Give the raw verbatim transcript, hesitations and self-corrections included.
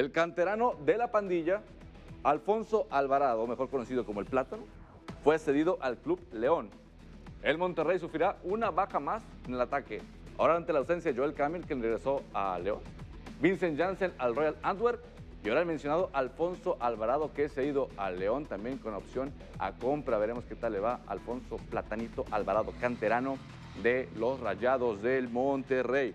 El canterano de la pandilla, Alfonso Alvarado, mejor conocido como el Plátano, fue cedido al Club León. El Monterrey sufrirá una baja más en el ataque, ahora ante la ausencia de Joel Camil, quien regresó a León, Vincent Janssen al Royal Antwerp y ahora el mencionado Alfonso Alvarado, que se ha ido al León también con opción a compra. Veremos qué tal le va Alfonso Platanito Alvarado, canterano de los Rayados del Monterrey.